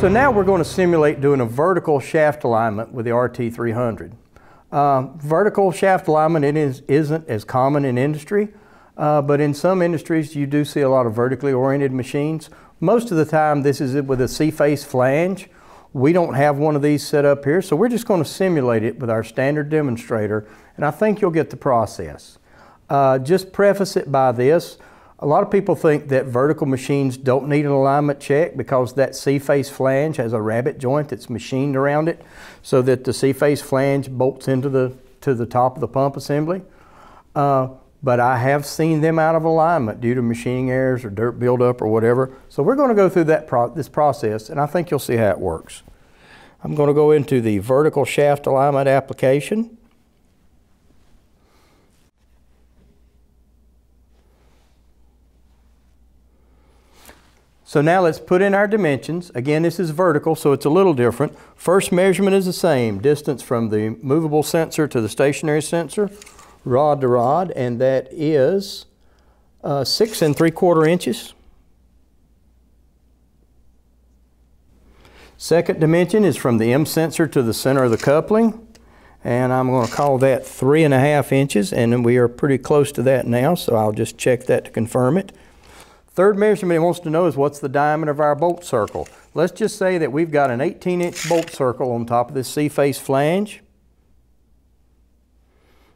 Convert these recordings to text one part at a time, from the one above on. So now we're going to simulate doing a vertical shaft alignment with the RT300. Vertical shaft alignment isn't as common in industry, but in some industries you do see a lot of vertically oriented machines. Most of the time this is with a C-face flange. We don't have one of these set up here, so we're just going to simulate it with our standard demonstrator, and I think you'll get the process. Just preface it by this. A lot of people think that vertical machines don't need an alignment check because that C-face flange has a rabbet joint that's machined around it so that the C-face flange bolts into to the top of the pump assembly. But I have seen them out of alignment due to machining errors or dirt buildup or whatever. So we're going to go through that this process, and I think you'll see how it works. I'm going to go into the vertical shaft alignment application. So now let's put in our dimensions. Again, this is vertical, so it's a little different. First measurement is the same, distance from the movable sensor to the stationary sensor, rod to rod, and that is 6 3/4 inches. Second dimension is from the M sensor to the center of the coupling, and I'm going to call that 3 1/2 inches, and we are pretty close to that now, so I'll just check that to confirm it. Third measurement it wants to know is what's the diameter of our bolt circle. Let's just say that we've got an 18-inch bolt circle on top of this C-face flange.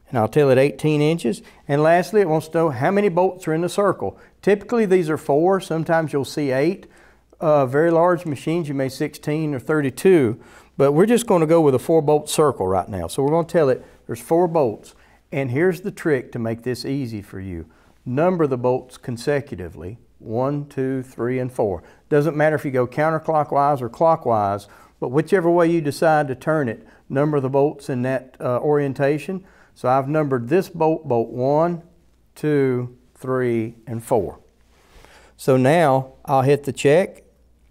And I'll tell it 18 inches. And lastly, it wants to know how many bolts are in the circle. Typically, these are 4. Sometimes you'll see 8. Very large machines, you may 16 or 32. But we're just going to go with a 4-bolt circle right now. So we're going to tell it there's 4 bolts. And here's the trick to make this easy for you. Number the bolts consecutively, 1, 2, 3, and 4. Doesn't matter if you go counterclockwise or clockwise, but whichever way you decide to turn it, number the bolts in that orientation. So I've numbered this bolt 1, 2, 3, and 4. So now I'll hit the check.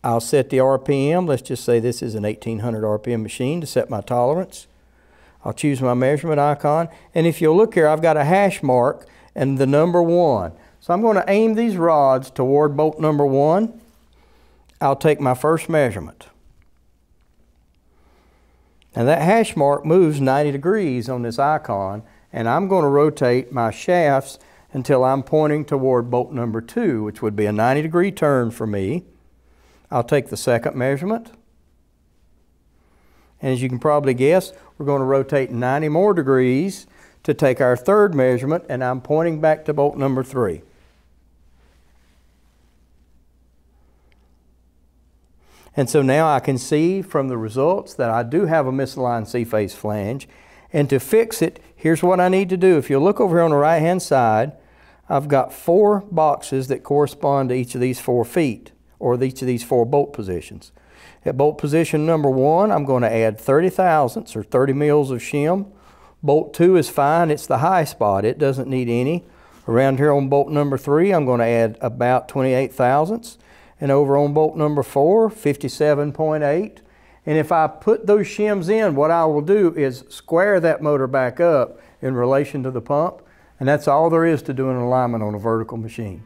I'll set the RPM. Let's just say this is an 1800 RPM machine to set my tolerance. I'll choose my measurement icon. And if you'll look here, I've got a hash mark and the number 1. So I'm going to aim these rods toward bolt number 1. I'll take my first measurement. And that hash mark moves 90 degrees on this icon, and I'm going to rotate my shafts until I'm pointing toward bolt number 2, which would be a 90-degree turn for me. I'll take the second measurement. And as you can probably guess, we're going to rotate 90 more degrees to take our third measurement, and I'm pointing back to bolt number 3. And so now I can see from the results that I do have a misaligned C-face flange. And to fix it, here's what I need to do. If you look over here on the right-hand side, I've got 4 boxes that correspond to each of these 4 feet, or each of these 4 bolt positions. At bolt position number 1, I'm going to add 30 thousandths, or 30 mils of shim. Bolt 2 is fine, it's the high spot, it doesn't need any. Around here on bolt number 3, I'm going to add about 28 thousandths. And over on bolt number 4, 57.8. And if I put those shims in, what I will do is square that motor back up in relation to the pump. And that's all there is to doing an alignment on a vertical machine.